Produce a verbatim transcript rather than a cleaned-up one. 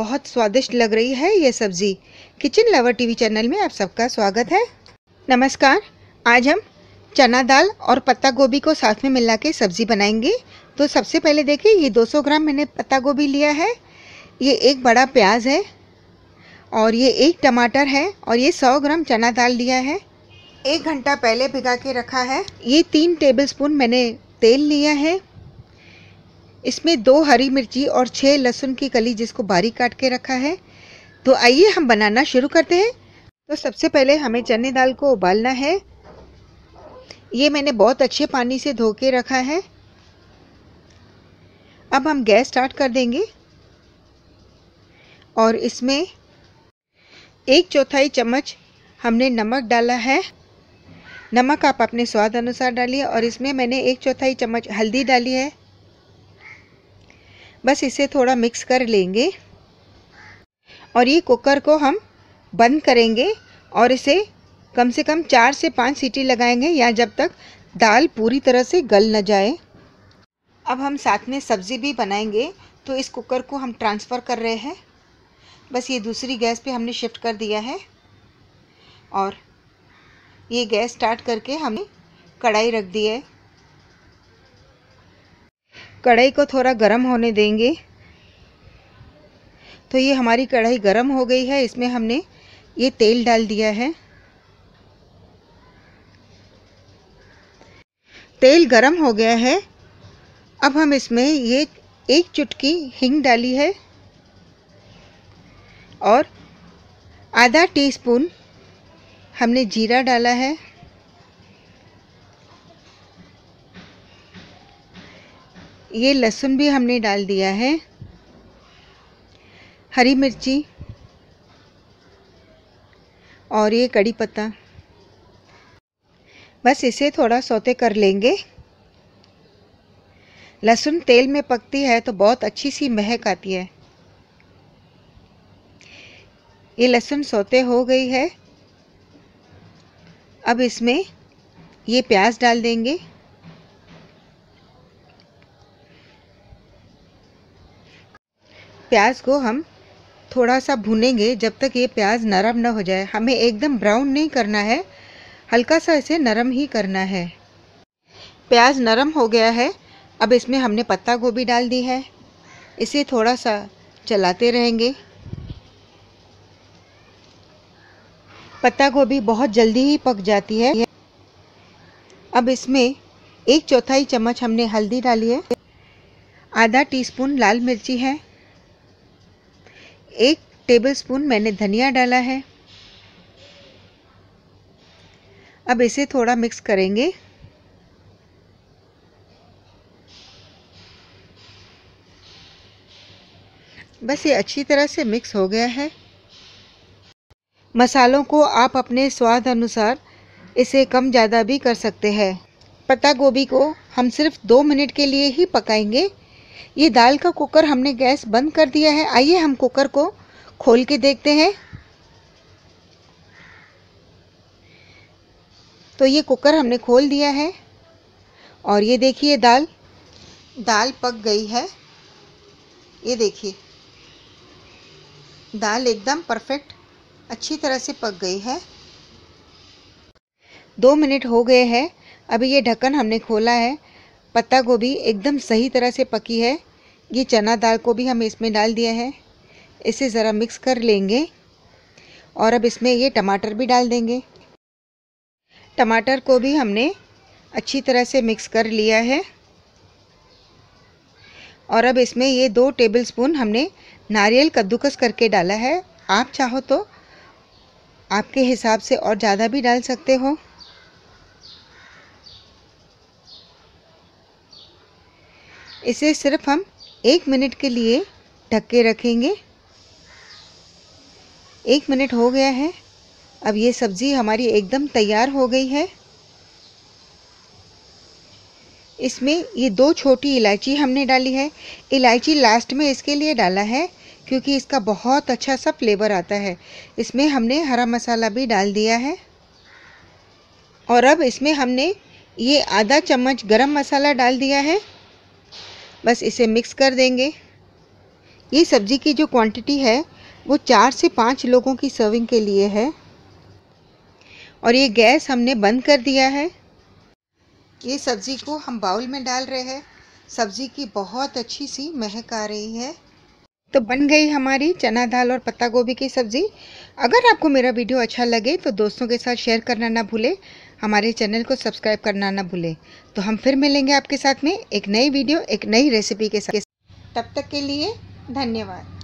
बहुत स्वादिष्ट लग रही है ये सब्ज़ी। किचन लवर टीवी चैनल में आप सबका स्वागत है। नमस्कार, आज हम चना दाल और पत्ता गोभी को साथ में मिला के सब्ज़ी बनाएंगे। तो सबसे पहले देखिए, ये दो सौ ग्राम मैंने पत्ता गोभी लिया है, ये एक बड़ा प्याज है और ये एक टमाटर है और ये सौ ग्राम चना दाल लिया है। एक घंटा पहले भिगा के रखा है। ये तीन टेबलस्पून मैंने तेल लिया है, इसमें दो हरी मिर्ची और छः लहसुन की कली जिसको बारीक काट के रखा है। तो आइए हम बनाना शुरू करते हैं। तो सबसे पहले हमें चने दाल को उबालना है। ये मैंने बहुत अच्छे पानी से धो के रखा है। अब हम गैस स्टार्ट कर देंगे और इसमें एक चौथाई चम्मच हमने नमक डाला है। नमक आप अपने स्वाद अनुसार डालिए और इसमें मैंने एक चौथाई चम्मच हल्दी डाली है। बस इसे थोड़ा मिक्स कर लेंगे और ये कुकर को हम बंद करेंगे और इसे कम से कम चार से पाँच सीटी लगाएंगे या जब तक दाल पूरी तरह से गल न जाए। अब हम साथ में सब्ज़ी भी बनाएंगे, तो इस कुकर को हम ट्रांसफ़र कर रहे हैं। बस ये दूसरी गैस पे हमने शिफ्ट कर दिया है और ये गैस स्टार्ट करके हमने कढ़ाई रख दी है। कढ़ाई को थोड़ा गर्म होने देंगे। तो ये हमारी कढ़ाई गर्म हो गई है, इसमें हमने ये तेल डाल दिया है। तेल गर्म हो गया है। अब हम इसमें ये एक चुटकी हींग डाली है और आधा टीस्पून हमने जीरा डाला है। ये लहसुन भी हमने डाल दिया है, हरी मिर्ची और ये कड़ी पत्ता। बस इसे थोड़ा सौते कर लेंगे। लहसुन तेल में पकती है तो बहुत अच्छी सी महक आती है। ये लहसुन सौते हो गई है। अब इसमें ये प्याज डाल देंगे प्याज को हम थोड़ा सा भूनेंगे जब तक ये प्याज नरम ना हो जाए। हमें एकदम ब्राउन नहीं करना है, हल्का सा इसे नरम ही करना है। प्याज नरम हो गया है। अब इसमें हमने पत्ता गोभी डाल दी है, इसे थोड़ा सा चलाते रहेंगे। पत्ता गोभी बहुत जल्दी ही पक जाती है। अब इसमें एक चौथाई चम्मच हमने हल्दी डाली है, आधा टीस्पून लाल मिर्ची है, एक टेबलस्पून मैंने धनिया डाला है। अब इसे थोड़ा मिक्स करेंगे। बस ये अच्छी तरह से मिक्स हो गया है। मसालों को आप अपने स्वाद अनुसार इसे कम ज़्यादा भी कर सकते हैं। पत्ता गोभी को हम सिर्फ दो मिनट के लिए ही पकाएंगे। ये दाल का कुकर हमने गैस बंद कर दिया है। आइए हम कुकर को खोल के देखते हैं। तो ये कुकर हमने खोल दिया है और ये देखिए दाल दाल पक गई है। ये देखिए दाल एकदम परफेक्ट अच्छी तरह से पक गई है। दो मिनट हो गए हैं। अभी ये ढक्कन हमने खोला है। पत्ता गोभी एकदम सही तरह से पकी है। ये चना दाल को भी हम इसमें डाल दिया है, इसे ज़रा मिक्स कर लेंगे और अब इसमें ये टमाटर भी डाल देंगे। टमाटर को भी हमने अच्छी तरह से मिक्स कर लिया है और अब इसमें ये दो टेबलस्पून हमने नारियल कद्दूकस करके डाला है। आप चाहो तो आपके हिसाब से और ज़्यादा भी डाल सकते हो। इसे सिर्फ हम एक मिनट के लिए ढक के रखेंगे। एक मिनट हो गया है। अब ये सब्ज़ी हमारी एकदम तैयार हो गई है। इसमें ये दो छोटी इलायची हमने डाली है। इलायची लास्ट में इसके लिए डाला है क्योंकि इसका बहुत अच्छा सा फ्लेवर आता है। इसमें हमने हरा मसाला भी डाल दिया है और अब इसमें हमने ये आधा चम्मच गरम मसाला डाल दिया है। बस इसे मिक्स कर देंगे। ये सब्ज़ी की जो क्वांटिटी है वो चार से पाँच लोगों की सर्विंग के लिए है। और ये गैस हमने बंद कर दिया है। ये सब्ज़ी को हम बाउल में डाल रहे हैं। सब्ज़ी की बहुत अच्छी सी महक आ रही है। तो बन गई हमारी चना दाल और पत्ता गोभी की सब्ज़ी। अगर आपको मेरा वीडियो अच्छा लगे तो दोस्तों के साथ शेयर करना ना भूलें। हमारे चैनल को सब्सक्राइब करना ना भूलें। तो हम फिर मिलेंगे आपके साथ में एक नई वीडियो एक नई रेसिपी के साथ। तब तक के लिए धन्यवाद।